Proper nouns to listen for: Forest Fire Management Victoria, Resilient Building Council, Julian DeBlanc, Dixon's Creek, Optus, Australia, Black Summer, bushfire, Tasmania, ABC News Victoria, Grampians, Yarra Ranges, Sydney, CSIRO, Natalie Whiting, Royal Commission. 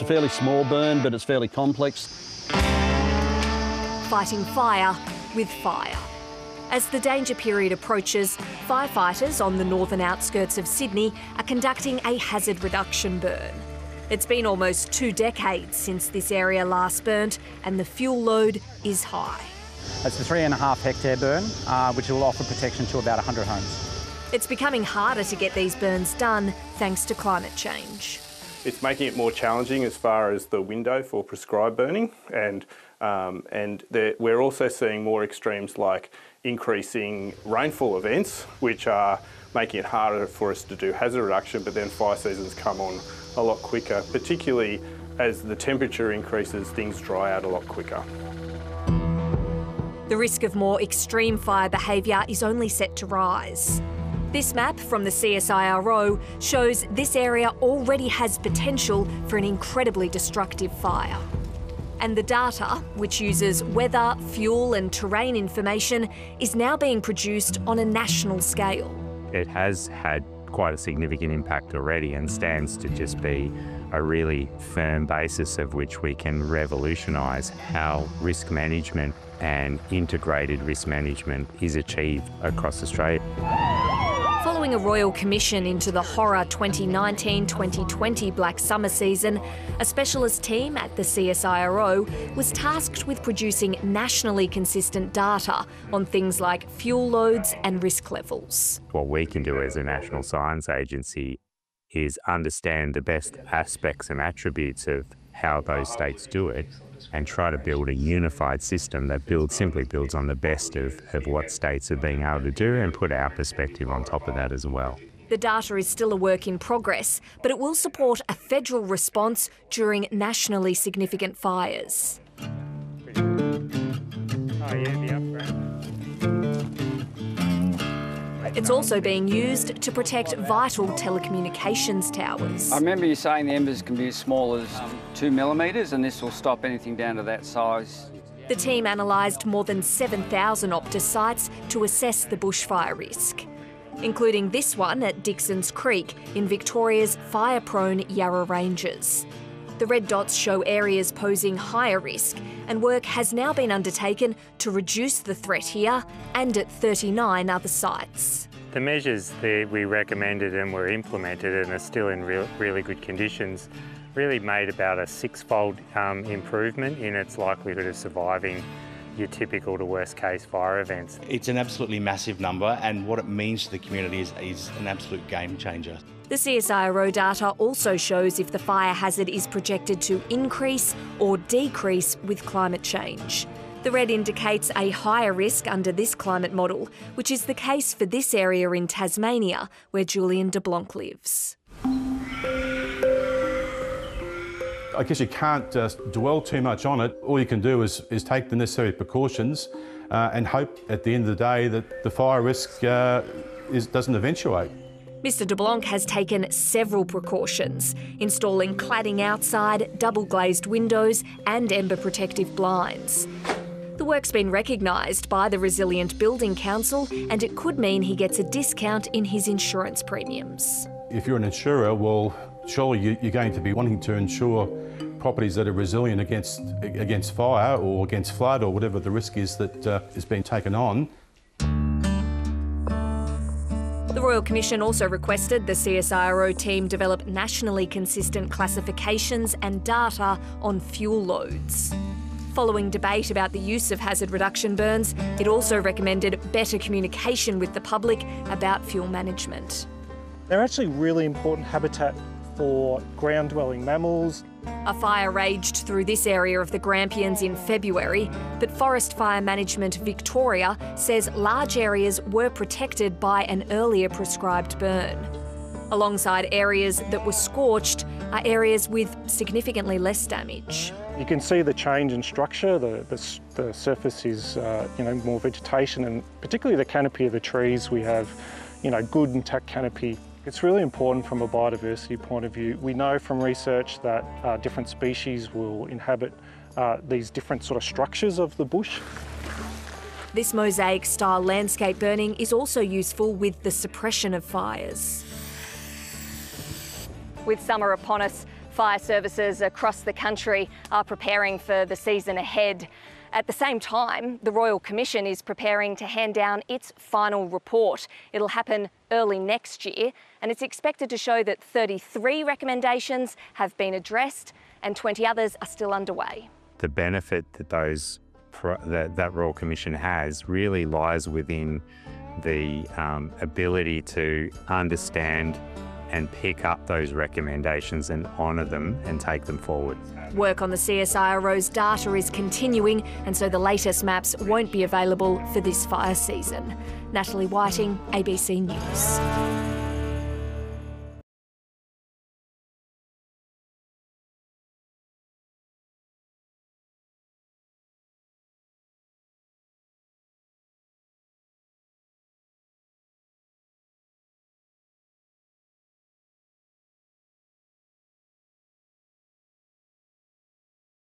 It's a fairly small burn, but it's fairly complex. Fighting fire with fire. As the danger period approaches, firefighters on the northern outskirts of Sydney are conducting a hazard reduction burn. It's been almost 2 decades since this area last burnt, and the fuel load is high. It's a 3.5 hectare burn, which will offer protection to about 100 homes. It's becoming harder to get these burns done thanks to climate change. It's making it more challenging as far as the window for prescribed burning, and we're also seeing more extremes like increasing rainfall events, which are making it harder for us to do hazard reduction, but then fire seasons come on a lot quicker, particularly as the temperature increases, things dry out a lot quicker. The risk of more extreme fire behaviour is only set to rise. This map from the CSIRO shows this area already has potential for an incredibly destructive fire. And the data, which uses weather, fuel and terrain information, is now being produced on a national scale. It has had quite a significant impact already and stands to just be a really firm basis of which we can revolutionise how risk management and integrated risk management is achieved across Australia. Following a Royal Commission into the horror 2019-2020 Black Summer season, a specialist team at the CSIRO was tasked with producing nationally consistent data on things like fuel loads and risk levels. What we can do as a national science agency is understand the best aspects and attributes of how those states do it, and try to build a unified system that simply builds on the best of what states are being able to do, and put our perspective on top of that as well. The data is still a work in progress, but it will support a federal response during nationally significant fires. It's also being used to protect vital telecommunications towers. I remember you saying the embers can be as small as 2 millimetres, and this will stop anything down to that size. The team analysed more than 7,000 Optus sites to assess the bushfire risk, including this one at Dixon's Creek in Victoria's fire-prone Yarra Ranges. The red dots show areas posing higher risk, and work has now been undertaken to reduce the threat here and at 39 other sites. The measures that we recommended and were implemented and are still in really good conditions really made about a 6-fold improvement in its likelihood of surviving your typical to worst case fire events. It's an absolutely massive number, and what it means to the community is an absolute game changer. The CSIRO data also shows if the fire hazard is projected to increase or decrease with climate change. The red indicates a higher risk under this climate model, which is the case for this area in Tasmania, where Julian DeBlanc lives. I guess you can't just dwell too much on it. All you can do is take the necessary precautions and hope at the end of the day that the fire risk doesn't eventuate. Mr DeBlanc has taken several precautions, installing cladding outside, double-glazed windows and ember protective blinds. The work's been recognised by the Resilient Building Council, and it could mean he gets a discount in his insurance premiums. If you're an insurer, well, surely you're going to be wanting to insure properties that are resilient against fire or against flood or whatever the risk is that is being taken on. The Royal Commission also requested the CSIRO team develop nationally consistent classifications and data on fuel loads. Following debate about the use of hazard reduction burns, it also recommended better communication with the public about fuel management. They're actually really important habitat for ground-dwelling mammals. A fire raged through this area of the Grampians in February, but Forest Fire Management Victoria says large areas were protected by an earlier prescribed burn. Alongside areas that were scorched are areas with significantly less damage. You can see the change in structure. The surface is more vegetation, and particularly the canopy of the trees. We have good intact canopy. It's really important from a biodiversity point of view. We know from research that different species will inhabit these different sort of structures of the bush. This mosaic-style landscape burning is also useful with the suppression of fires. With summer upon us, fire services across the country are preparing for the season ahead. At the same time, the Royal Commission is preparing to hand down its final report. It'll happen early next year, and it's expected to show that 33 recommendations have been addressed and 20 others are still underway. The benefit that that Royal Commission has really lies within the ability to understand and pick up those recommendations and honour them and take them forward. Work on the CSIRO's data is continuing, and so the latest maps won't be available for this fire season. Natalie Whiting, ABC News.